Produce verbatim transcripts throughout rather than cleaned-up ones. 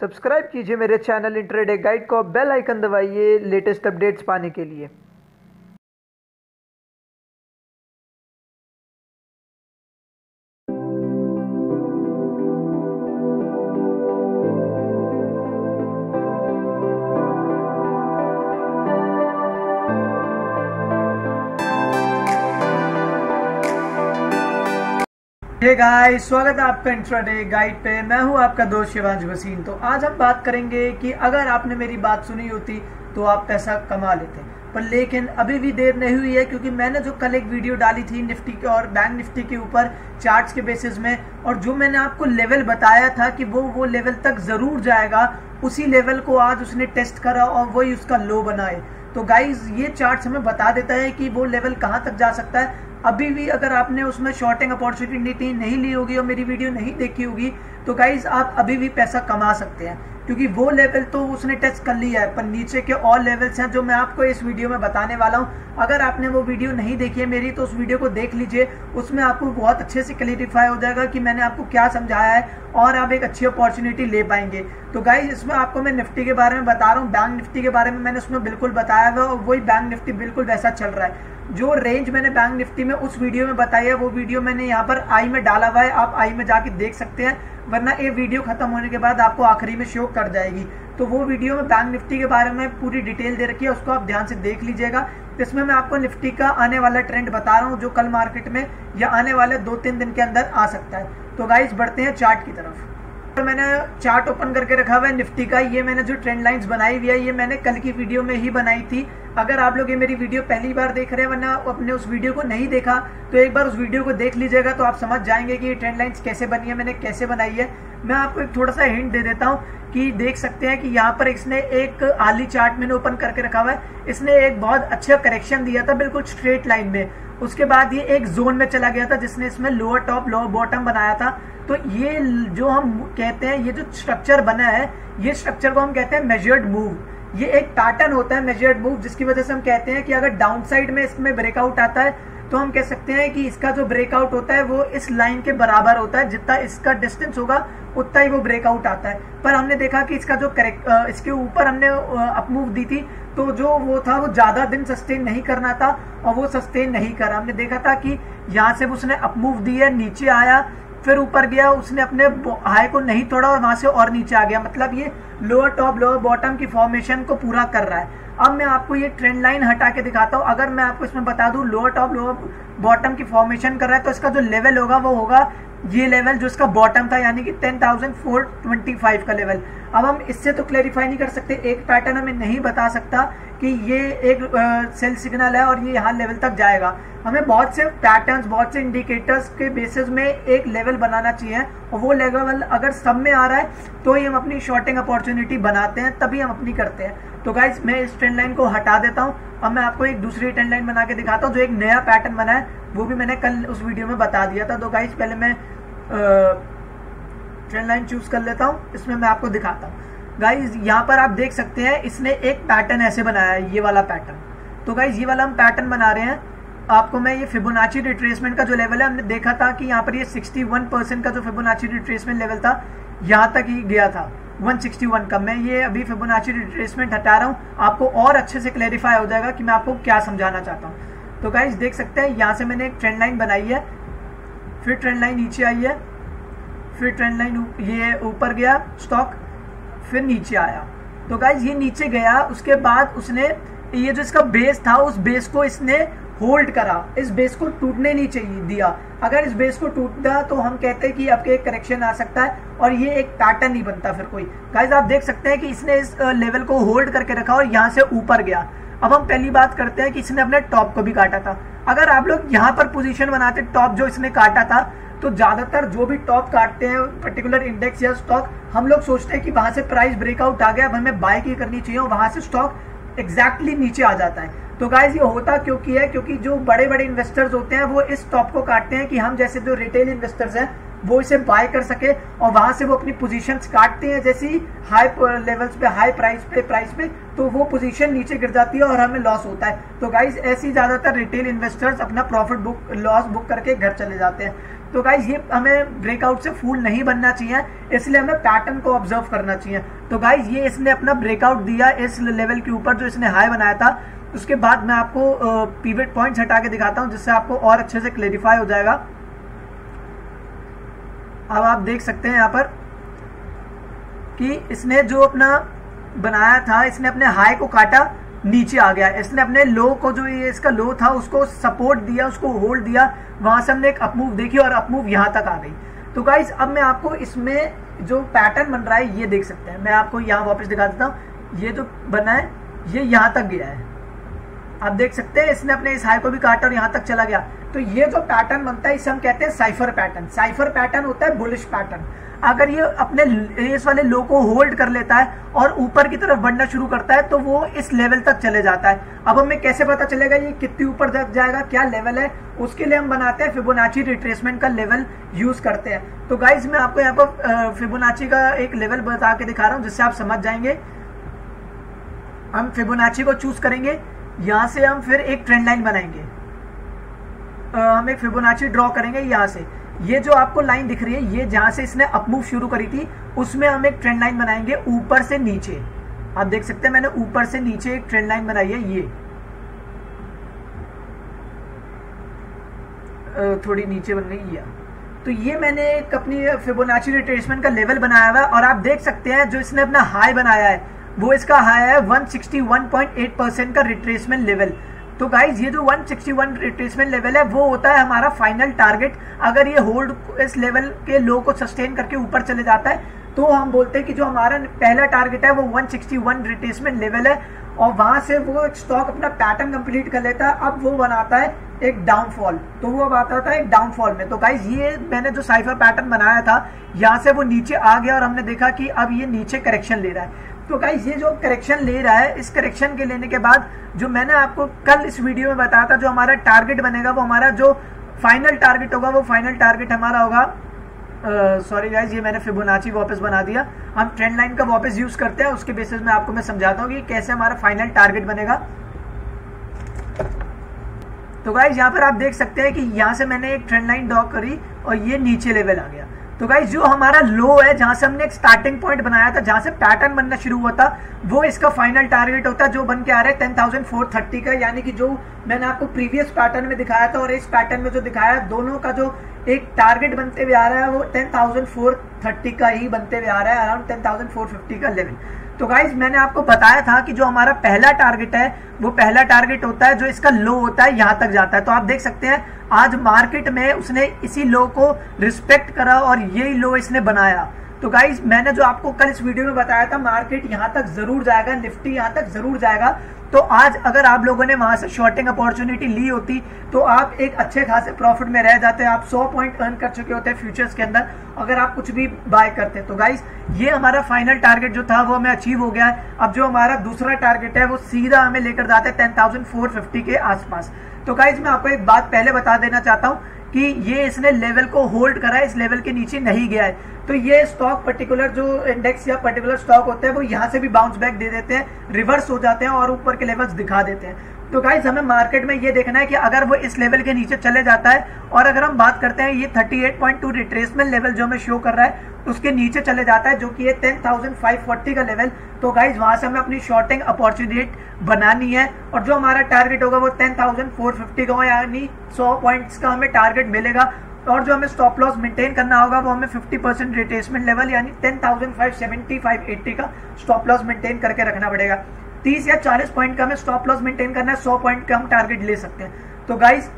Subscribe कीजिए मेरे channel intraday guide को, बेल आइकन दबाइए लेटेस्ट अपडेट्स पाने के लिए। हे गाइस, स्वागत है आपका इंट्राडे गाइड पे। मैं हूं आपका दोस्त शिवांश भसीन। तो आज हम बात करेंगे कि अगर आपने मेरी बात सुनी होती तो आप पैसा कमा लेते, पर लेकिन अभी भी देर नहीं हुई है, क्योंकि मैंने जो कल एक वीडियो डाली थी निफ्टी के और बैंक निफ्टी के ऊपर चार्ट्स के बेसिस में, और जो मैंने आपको लेवल बताया था कि वो वो लेवल तक जरूर जाएगा, उसी लेवल को आज उसने टेस्ट करा और वही उसका लो बनाए। तो गाइज ये चार्ट हमें बता देता है कि वो लेवल कहाँ तक जा सकता है। अभी भी अगर आपने उसमें शॉर्टिंग अपॉर्चुनिटी नहीं ली होगी और मेरी वीडियो नहीं देखी होगी तो गाइज आप अभी भी पैसा कमा सकते हैं, क्योंकि वो लेवल तो उसने टच कर लिया है, पर नीचे के और लेवल्स हैं जो मैं आपको इस वीडियो में बताने वाला हूं। अगर आपने वो वीडियो नहीं देखी है मेरी तो उस वीडियो को देख लीजिए, उसमें आपको बहुत अच्छे से क्लैरिफाई हो जाएगा कि मैंने आपको क्या समझाया है और आप एक अच्छी अपॉर्चुनिटी ले पाएंगे। तो गाइज इसमें आपको मैं निफ्टी के बारे में बता रहा हूँ, बैंक निफ्टी के बारे में मैंने उसमें बिल्कुल बताया हुआ, और वही बैंक निफ्टी बिल्कुल वैसा चल रहा है। जो रेंज मैंने बैंक निफ्टी में उस वीडियो में बताई है वो वीडियो मैंने यहाँ पर आई में डाला हुआ है, आप आई में जाके देख सकते हैं, वरना ये वीडियो खत्म होने के बाद आपको आखिरी में शो कर जाएगी। तो वो वीडियो में बैंक निफ्टी के बारे में पूरी डिटेल दे रखी है, उसको आप ध्यान से देख लीजिएगा। इसमें मैं आपको निफ्टी का आने वाला ट्रेंड बता रहा हूँ जो कल मार्केट में या आने वाले दो तीन दिन के अंदर आ सकता है। तो गाइज बढ़ते हैं चार्ट की तरफ। तो मैंने चार्ट ओपन करके रखा हुआ है निफ्टी का। ये मैंने जो ट्रेंड लाइंस बनाई हुई है ये मैंने कल की वीडियो में ही बनाई थी। अगर आप लोग ये मेरी वीडियो पहली बार देख रहे हैं वरना आपने उस वीडियो को नहीं देखा तो एक बार उस वीडियो को देख लीजिएगा, तो आप समझ जाएंगे कि ये ट्रेंड लाइंस कैसे बनी है, मैंने कैसे बनाई है। मैं आपको एक थोड़ा सा हिंट दे देता हूँ कि देख सकते हैं कि यहाँ पर इसने एक आर्ली चार्ट मैंने ओपन करके रखा हुआ है, इसने एक बहुत अच्छा करेक्शन दिया था बिल्कुल स्ट्रेट लाइन में, उसके बाद ये एक जोन में चला गया था जिसने इसमें लोअर टॉप लोअर बॉटम बनाया था। तो ये जो हम कहते हैं ये जो स्ट्रक्चर बना है ये स्ट्रक्चर को हम कहते हैं मेजर्ड मूव। ये एक पैटर्न होता है मेजर्ड मूव, जिसकी वजह से हम कहते हैं कि अगर डाउन साइड में इसमें ब्रेकआउट आता है तो हम कह सकते हैं कि इसका जो ब्रेकआउट होता है वो इस लाइन के बराबर होता है, जितना इसका डिस्टेंस होगा उतना ही वो ब्रेकआउट आता है। पर हमने देखा कि इसका जो करेक्ट इसके ऊपर हमने अपमूव दी थी तो जो वो था वो ज्यादा दिन सस्टेन नहीं करना था और वो सस्टेन नहीं करा। हमने देखा था कि यहाँ से उसने अपमूव दी है, नीचे आया, फिर ऊपर गया, उसने अपने हाई को नहीं तोड़ा और वहां से और नीचे आ गया। मतलब ये लोअर टॉप लोअर बॉटम की फॉर्मेशन को पूरा कर रहा है। अब मैं आपको ये ट्रेंड लाइन हटा के दिखाता हूँ। अगर मैं आपको इसमें बता दूं लोअर टॉप लोअर बॉटम की फॉर्मेशन कर रहा है तो इसका जो लेवल होगा वो होगा ये लेवल जो इसका बॉटम था, यानी कि ten thousand four twenty five का लेवल। अब हम इससे तो क्लैरिफाई नहीं कर सकते, एक पैटर्न हमें नहीं बता सकता कि ये एक सेल सिग्नल है और ये यहाँ लेवल तक जाएगा। हमें बहुत से पैटर्न्स बहुत से इंडिकेटर्स के बेसिस में एक लेवल बनाना चाहिए, और वो लेवल अगर सब में आ रहा है तो ही हम अपनी शॉर्टिंग अपॉर्चुनिटी बनाते हैं, तभी हम अपनी करते हैं। तो गाइज मैं इस ट्रेंड लाइन को हटा देता हूँ। अब मैं आपको एक दूसरी ट्रेंड लाइन बना के दिखाता हूँ जो एक नया पैटर्न बना है, वो भी मैंने कल उस वीडियो में बता दिया था। तो गाइज पहले मैं ट्रेंड लाइन चूज कर लेता हूँ, इसमें मैं आपको दिखाता हूँ। गाइज यहाँ पर आप देख सकते हैं इसने एक पैटर्न ऐसे बनाया है, ये वाला पैटर्न। तो गाइज ये वाला हम पैटर्न बना रहे हैं। आपको मैं ये फिबोनाची रिट्रेसमेंट का जो लेवल है हमने देखा था कि यहाँ पर ये सिक्सटी वन परसेंट का जो फिबोनाची रिट्रेसमेंट लेवल था यहाँ तक ही गया था वन सिक्सटी वन का। मैं ये अभी फिबोनाची रिट्रेसमेंट हटा रहा हूँ, आपको और अच्छे से क्लैरिफाई हो जाएगा कि मैं आपको क्या समझाना चाहता हूँ। तो गाइज देख सकते हैं यहाँ से मैंने एक ट्रेंड लाइन बनाई है, फिर ट्रेंड लाइन नीचे आई है, फिर ट्रेंड लाइन ये ऊपर गया स्टॉक, फिर नीचे आया। तो गाइज ये नीचे गया, उसके बाद उसने ये जो इसका बेस था उस बेस को इसने होल्ड करा, इस बेस को टूटने नहीं चाहिए दिया। अगर इस बेस को टूटता तो हम कहते हैं कि आपके एक करेक्शन आ सकता है और ये एक पैटर्न नहीं बनता फिर कोई। गाइज आप देख सकते हैं कि इसने इस लेवल को होल्ड करके रखा और यहाँ से ऊपर गया। अब हम पहली बात करते हैं कि इसने अपने टॉप को भी काटा था। अगर आप लोग यहाँ पर पोजिशन बनाते टॉप जो इसने काटा था, तो ज्यादातर जो भी टॉप काटते हैं पर्टिकुलर इंडेक्स या स्टॉक, हम लोग सोचते हैं कि वहां से प्राइस ब्रेकआउट आ गया, अब हमें बाय की करनी चाहिए, और वहां से स्टॉक एग्जैक्टली नीचे आ जाता है। तो गाइज ये होता क्योंकि है क्योंकि जो बड़े बड़े इन्वेस्टर्स होते हैं वो इस टॉप को काटते हैं कि हम जैसे जो रिटेल इन्वेस्टर्स हैं वो इसे बाय कर सके, और वहां से वो अपनी पोजीशंस काटते हैं। जैसे ही हाई लेवल्स पे हाई प्राइस पे प्राइस पे तो वो पोजीशन नीचे गिर जाती है और हमें लॉस होता है। तो गाइज ऐसी ज्यादातर रिटेल इन्वेस्टर्स अपना प्रॉफिट बुक लॉस बुक करके घर चले जाते हैं। तो गाइज ये हमें ब्रेकआउट से फूल नहीं बनना चाहिए, इसलिए हमें पैटर्न को ऑब्जर्व करना चाहिए। तो गाइज ये इसने अपना ब्रेकआउट दिया इस लेवल के ऊपर जो इसने हाई बनाया था, उसके बाद मैं आपको पिवट पॉइंट्स हटा के दिखाता हूं जिससे आपको और अच्छे से क्लेरिफाई हो जाएगा। अब आप देख सकते हैं यहाँ पर कि इसने जो अपना बनाया था, इसने अपने हाई को काटा, नीचे आ गया। इसने अपने लो को, जो ये इसका लो था, उसको सपोर्ट दिया, उसको होल्ड दिया, वहां से हमने एक अपमूव देखी और अपमूव यहां तक आ गई। तो गाइज अब मैं आपको इसमें जो पैटर्न बन रहा है ये देख सकते हैं। मैं आपको यहाँ वापस दिखा देता हूँ, ये जो बना है ये यहाँ तक गया है, आप देख सकते हैं। इसने अपने इस हाई को भी काटा और यहाँ तक चला गया। तो ये जो पैटर्न बनता है इसे हम कहते हैं साइफर पैटर्न। साइफर पैटर्न होता है बुलिश पैटर्न। अगर ये अपने इस वाले लो को होल्ड कर लेता है और ऊपर की तरफ बढ़ना शुरू करता है तो वो इस लेवल तक चले जाता है। अब हमें कैसे पता चलेगा ये कितनी ऊपर तक जाएगा, क्या लेवल है, उसके लिए हम बनाते हैं फिबोनाची रिट्रेसमेंट का लेवल यूज करते हैं। तो गाइज मैं आपको यहाँ पर फिबोनाची का एक लेवल बता के दिखा रहा हूँ जिससे आप समझ जाएंगे। हम फिबोनाची को चूज करेंगे, यहाँ से हम फिर एक ट्रेंड लाइन बनाएंगे, हम एक फिबोनाची ड्रॉ करेंगे। यहाँ से ये जो आपको लाइन दिख रही है, ये जहां से इसने अपमूव शुरू करी थी उसमें हम एक ट्रेंड लाइन बनाएंगे ऊपर से नीचे। आप देख सकते हैं मैंने ऊपर से नीचे एक ट्रेंड लाइन बनाई है। ये थोड़ी नीचे बन गई है। तो ये मैंने एक अपनी फिबोनाची रिट्रेसमेंट का लेवल बनाया हुआ है और आप देख सकते हैं जो इसने अपना हाई बनाया है वो इसका हाई है एक सौ इकसठ पॉइंट आठ परसेंट का रिट्रेसमेंट लेवल। तो गाइज ये जो एक सौ इकसठ रिट्रेसमेंट लेवल है वो होता है हमारा फाइनल टारगेट। अगर ये होल्ड इस लेवल के लो को सस्टेन करके ऊपर चले जाता है तो हम बोलते हैं कि जो हमारा पहला टारगेट है वो एक सौ इकसठ रिट्रेसमेंट लेवल है और वहां से वो स्टॉक अपना पैटर्न कंप्लीट कर लेता है। अब वो बनाता है एक डाउनफॉल, तो वो अब आता है एक डाउनफॉल में। तो गाइज ये मैंने जो साइफर पैटर्न बनाया था यहाँ से वो नीचे आ गया और हमने देखा कि अब ये नीचे करेक्शन ले रहा है। तो गाइज ये जो करेक्शन ले रहा है, इस करेक्शन के लेने के बाद जो मैंने आपको कल इस वीडियो में बताया था जो हमारा टारगेट बनेगा, वो हमारा जो फाइनल टारगेट होगा वो फाइनल टारगेट हमारा होगा, सॉरी गाइज ये मैंने फिबोनाची वापस बना दिया, हम ट्रेंड लाइन का वापस यूज करते हैं। उसके बेसिस में आपको मैं समझाता हूँ कि कैसे हमारा फाइनल टारगेट बनेगा। तो गाइज यहाँ पर आप देख सकते हैं कि यहाँ से मैंने एक ट्रेंड लाइन ड्रॉ करी और ये नीचे लेवल आ गया। तो गाइज जो हमारा लो है जहां से हमने एक स्टार्टिंग पॉइंट बनाया था, जहां से पैटर्न बनना शुरू हुआ था, वो इसका फाइनल टारगेट होता है जो बन के आ रहा है टेन थाउजेंड फोर थर्टी का। यानी कि जो मैंने आपको प्रीवियस पैटर्न में दिखाया था और इस पैटर्न में जो दिखाया, दोनों का जो एक टारगेट बनते हुए आ रहा है वो टेन थाउजेंड फोर थर्टी का ही बनते हुए आ रहा है, around ten thousand four fifty का लेवल। तो गाइज मैंने आपको बताया था कि जो हमारा पहला टारगेट है वो पहला टारगेट होता है जो इसका लो होता है यहाँ तक जाता है। तो आप देख सकते हैं आज मार्केट में उसने इसी लो को रिस्पेक्ट करा और यही लो इसने बनाया। तो गाइज मैंने जो आपको कल इस वीडियो में बताया था मार्केट यहाँ तक जरूर जाएगा, निफ्टी यहाँ तक जरूर जाएगा, तो आज अगर आप लोगों ने वहां से शॉर्टिंग अपॉर्चुनिटी ली होती तो आप एक अच्छे खासे प्रॉफिट में रह जाते हैं। आप सौ पॉइंट अर्न कर चुके होते हैं फ्यूचर्स के अंदर अगर आप कुछ भी बाय करते। तो गाइज ये हमारा फाइनल टारगेट जो था वो हमें अचीव हो गया है। अब जो हमारा दूसरा टारगेट है वो सीधा हमें लेकर जाता है टेन थाउजेंड फोर फिफ्टी के आसपास। तो गाइज मैं आपको एक बात पहले बता देना चाहता हूँ कि ये इसने लेवल को होल्ड करा है, इस लेवल के नीचे नहीं गया है। तो ये स्टॉक पर्टिकुलर जो इंडेक्स या पर्टिकुलर स्टॉक होता है वो यहाँ से भी बाउंस बैक दे देते हैं, रिवर्स हो जाते हैं और ऊपर के लेवल्स दिखा देते हैं। तो गाइज हमें मार्केट में ये देखना है कि अगर वो इस लेवल के नीचे चले जाता है और अगर हम बात करते हैं ये thirty eight point two retracement level जो हमें शो कर रहा है उसके नीचे चले जाता है जो कि ये टेन थाउजेंड फाइव फोर्टी का लेवल, तो गाइज वहां से हमें अपनी शॉर्टिंग अपॉर्चुनिटी बनानी है और जो हमारा टारगेट होगा वो टेन थाउजेंड फोर फिफ्टी का, यानी सौ पॉइंट्स का हमें टारगेट मिलेगा और जो हमें स्टॉप लॉस मेंटेन करना होगा वो हमें फिफ्टी परसेंट रिट्रेसमेंट लेवल यानी ten thousand five seventy five eighty का स्टॉप लॉस मेंटेन करके रखना पड़ेगा। तीस या चालीस पॉइंट का हमें स्टॉप लॉस मेंटेन करना है, सौ पॉइंट का हम टारगेट ले सकते हैं। तो गाइज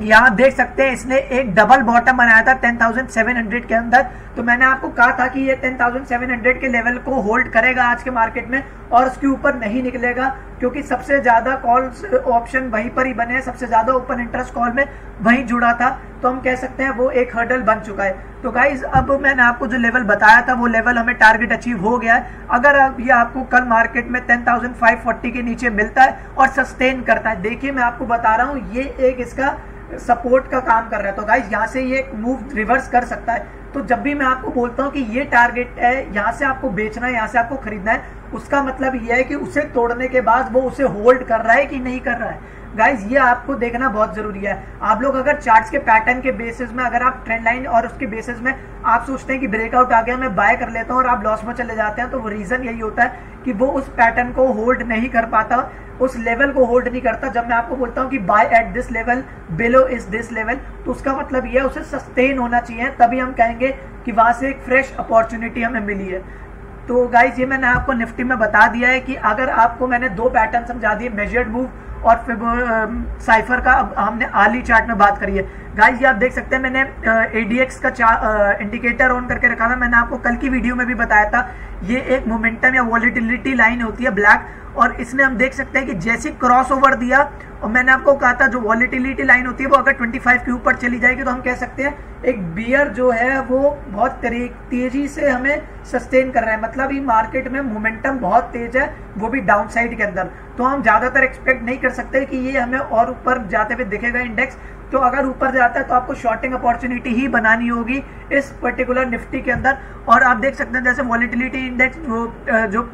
यहाँ देख सकते हैं इसने एक डबल बॉटम बनाया था टेन थाउजेंड सेवन हंड्रेड के अंदर। तो मैंने आपको कहा था कि ये टेन थाउजेंड सेवन हंड्रेड के लेवल को होल्ड करेगा आज के मार्केट में और उसके ऊपर नहीं निकलेगा क्योंकि सबसे ज्यादा कॉल्स ऑप्शन वहीं पर ही बने हैं, सबसे ज्यादा ओपन इंटरेस्ट कॉल में वहीं जुड़ा था। तो हम कह सकते हैं वो एक हर्डल बन चुका है। तो गाइज अब मैंने आपको जो लेवल बताया था वो लेवल हमें टारगेट अचीव हो गया है। अगर अब ये आपको कल मार्केट में टेन थाउजेंड फाइव फोर्टी के नीचे मिलता है और सस्टेन करता है, देखिए मैं आपको बता रहा हूँ ये एक इसका सपोर्ट का काम कर रहा है। तो गाइज यहाँ से ये मूव रिवर्स कर सकता है। तो जब भी मैं आपको बोलता हूँ कि ये टारगेट है, यहाँ से आपको बेचना है, यहाँ से आपको खरीदना है, उसका मतलब ये है कि उसे तोड़ने के बाद वो उसे होल्ड कर रहा है कि नहीं कर रहा है। गाइज ये आपको देखना बहुत जरूरी है। आप लोग अगर चार्ट्स के पैटर्न के बेसिस में, अगर आप ट्रेंड लाइन और उसके बेसिस में आप सोचते हैं कि ब्रेकआउट आ गया मैं बाय कर लेता हूँ और आप लॉस में चले जाते हैं, तो वो रीजन यही होता है कि वो उस पैटर्न को होल्ड नहीं कर पाता, उस लेवल को होल्ड नहीं करता। जब मैं आपको बोलता हूँ कि buy at this level, below is this level, तो उसका मतलब यह है उसे सस्टेन होना चाहिए, तभी हम कहेंगे कि वहां से एक फ्रेश अपॉर्चुनिटी हमें मिली है। तो गाइज ये मैंने आपको निफ्टी में बता दिया है कि अगर आपको मैंने दो पैटर्न समझा दिए, मेजर्ड मूव और साइफर का, अब हमने आर्ली चार्ट में बात करी है। गाइज ये आप देख सकते हैं मैंने एडीएक्स का आ, इंडिकेटर ऑन करके रखा है। मैंने आपको कल की वीडियो में भी बताया था ये एक मोमेंटम या वॉलिटिलिटी लाइन होती है ब्लैक, और इसमें हम देख सकते हैं कि जैसे क्रॉसओवर दिया, और मैंने आपको कहा था जो वॉलिटिलिटी लाइन होती है वो अगर पच्चीस के ऊपर चली जाएगी तो हम कह सकते हैं एक बियर जो है वो बहुत तेजी से हमें सस्टेन कर रहा है, मतलब ये मार्केट में मोमेंटम बहुत तेज है, वो भी डाउनसाइड के अंदर। तो हम ज़्यादातर एक्सपेक्ट नहीं कर सकते कि ये हमें और ऊपर जाते हुए दिखेगा इंडेक्स। तो अगर ऊपर जाता है तो आपको शॉर्टिंग अपॉर्चुनिटी ही बनानी होगी इस पर्टिकुलर निफ्टी के अंदर। और आप देख सकते हैं जैसे वॉलिटिलिटी इंडेक्स वो जो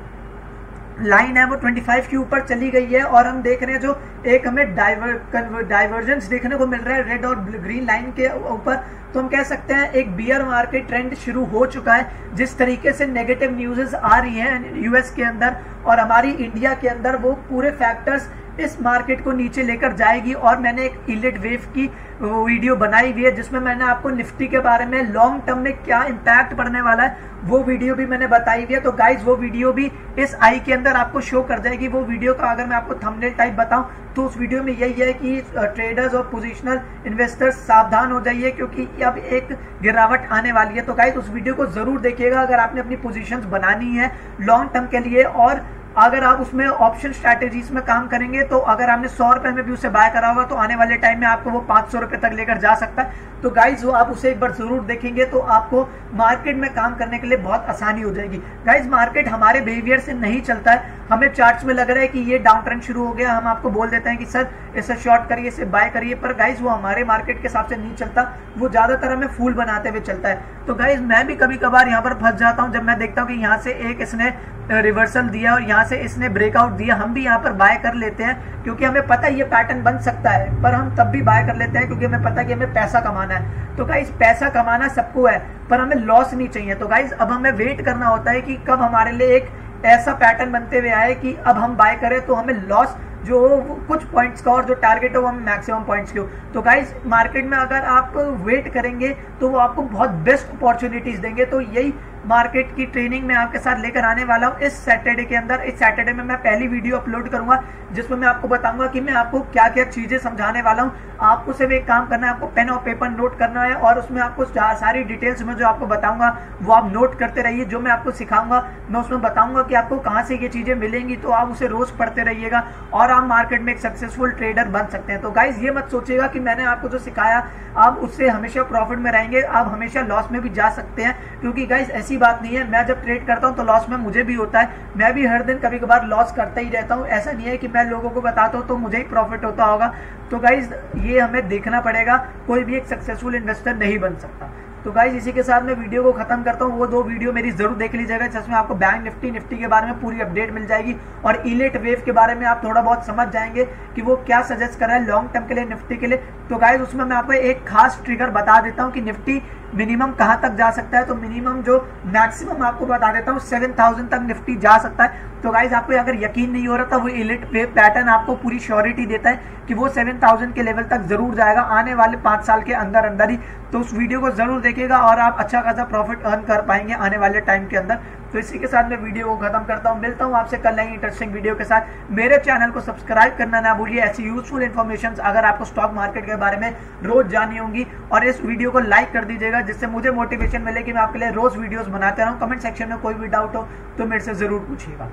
लाइन है वो पच्चीस के ऊपर चली गई है, और हम देख रहे हैं जो एक हमें डाइवर डाइवर्जेंस देखने को मिल रहा है रेड और ग्रीन लाइन के ऊपर। तो हम कह सकते हैं एक बियर मार्केट ट्रेंड शुरू हो चुका है। जिस तरीके से नेगेटिव न्यूज़ आ रही हैं यूएस के अंदर और हमारी इंडिया के अंदर, वो पूरे फैक्टर्स इस मार्केट को नीचे लेकर जाएगी। और मैंने एक इलिट वेव की वीडियो बनाई हुई है जिसमें मैंने आपको निफ्टी के बारे में लॉन्ग टर्म में क्या इम्पैक्ट पड़ने वाला है वो वीडियो भी मैंने बताई हुई है। तो गाइज वो वीडियो भी इस आई के अंदर आपको शो कर जाएगी। वो वीडियो का अगर मैं आपको थंबनेल टाइप बताऊं तो उस वीडियो में यही है कि ट्रेडर्स और पोजिशनल इन्वेस्टर्स सावधान हो जाइए क्योंकि अब एक गिरावट आने वाली है। तो गाइज उस वीडियो को जरूर देखिएगा अगर आपने अपनी पोजिशंस बनानी है लॉन्ग टर्म के लिए। और अगर आप उसमें ऑप्शन स्ट्रैटेजीज में काम करेंगे तो अगर आपने सौ रुपए में भी उसे बाय करा होगा तो आने वाले टाइम में आपको वो पाँच सौ रुपए तक लेकर जा सकता है। तो गाइज वो आप उसे एक बार जरूर देखेंगे तो आपको मार्केट में काम करने के लिए बहुत आसानी हो जाएगी। गाइज मार्केट हमारे बिहेवियर से नहीं चलता है। हमें चार्ट्स में लग रहा है कि ये डाउन ट्रेंड शुरू हो गया, हम आपको बोल देते हैं कि सर इसे शॉर्ट करिए, इसे बाय करिए, पर गाइज वो हमारे मार्केट के हिसाब से नहीं चलता, वो ज्यादातर हमें फूल बनाते हुए चलता है। तो गाइज मैं भी कभी कभार यहाँ पर फंस जाता हूँ जब मैं देखता हूँ कि यहाँ से एक इसने रिवर्सल दिया और यहाँ से इसने ब्रेकआउट दिया, हम भी यहाँ पर बाय कर लेते हैं क्योंकि हमें पता है ये पैटर्न बन सकता है, पर हम तब भी बाय कर लेते हैं क्योंकि हमें पता है कि हमें पैसा कमाना है। तो गाइज पैसा कमाना सबको है पर हमें लॉस नहीं चाहिए। तो गाइज अब हमें वेट करना होता है कि कब हमारे लिए एक ऐसा पैटर्न बनते हुए आए कि अब हम बाय करें तो हमें लॉस जो कुछ पॉइंट्स का और जो टारगेट हो वो हमें मैक्सिमम पॉइंट्स के हो। तो गाइज मार्केट में अगर आप वेट करेंगे तो वो आपको बहुत बेस्ट अपॉर्चुनिटीज देंगे। तो यही मार्केट की ट्रेनिंग में आपके साथ लेकर आने वाला हूँ इस सैटरडे के अंदर। इस सैटरडे में मैं पहली वीडियो अपलोड करूंगा जिसमें मैं आपको बताऊंगा कि मैं आपको क्या क्या चीजें समझाने वाला हूँ। आपको सिर्फ एक काम करना है, आपको पेन और पेपर नोट करना है और उसमें आपको सारी डिटेल्स में जो आपको बताऊंगा वो आप नोट करते रहिए। जो मैं आपको सिखाऊंगा मैं उसमें बताऊंगा कि आपको कहाँ से ये चीजें मिलेंगी, तो आप उसे रोज पढ़ते रहिएगा और आप मार्केट में एक सक्सेसफुल ट्रेडर बन सकते हैं। तो गाइज ये मत सोचिएगा कि मैंने आपको जो सिखाया आप उससे हमेशा प्रॉफिट में रहेंगे, आप हमेशा लॉस में भी जा सकते हैं क्योंकि गाइज ऐसी बात नहीं है। मैं जब ट्रेड करता हूं तो लॉस में मुझे भी होता है, मैं भी हर दिन कभी कभार लॉस करता ही रहता हूं। ऐसा नहीं है कि मैं लोगों को बताता हूं तो मुझे ही प्रॉफिट होता होगा। तो गाइज ये हमें देखना पड़ेगा, कोई भी एक सक्सेसफुल इन्वेस्टर नहीं बन सकता। तो गाइज इसी के साथ मैं वीडियो को खत्म करता हूँ। वो दो वीडियो मेरी जरूर देख लीजिएगा जिसमें आपको बैंक निफ्टी निफ्टी के बारे में पूरी अपडेट मिल जाएगी और इलिट वेव के बारे में आप थोड़ा बहुत समझ जाएंगे कि वो क्या सजेस्ट कर रहा है लॉन्ग टर्म के लिए निफ्टी के लिए। तो गाइज उसमें मैं आपको एक खास ट्रिगर बता देता हूँ कि निफ्टी मिनिमम कहाँ तक जा सकता है। तो मिनिमम जो मैक्सिमम आपको बता देता हूँ सेवन थाउजेंड तक निफ्टी जा सकता है। तो गाइज आपको अगर यकीन नहीं हो रहा था, वो इलिट वेव पैटर्न आपको पूरी श्योरिटी देता है कि वो सेवन थाउजेंड के लेवल तक जरूर जाएगा आने वाले पाँच साल के अंदर अंदर ही। तो उस वीडियो को जरूर देखिएगा और आप अच्छा खासा प्रॉफिट अर्न कर पाएंगे आने वाले टाइम के अंदर। तो इसी के साथ मैं वीडियो को खत्म करता हूँ। मिलता हूँ आपसे कल नई इंटरेस्टिंग वीडियो के साथ। मेरे चैनल को सब्सक्राइब करना ना भूलिए, ऐसी यूजफुल इन्फॉर्मेशन अगर आपको स्टॉक मार्केट के बारे में रोज जाननी होंगी। और इस वीडियो को लाइक कर दीजिएगा जिससे मुझे मोटिवेशन मिले कि मैं आपके लिए रोज वीडियोज बनाते रहूँ। कमेंट सेक्शन में कोई भी डाउट हो तो मेरे से जरूर पूछिएगा।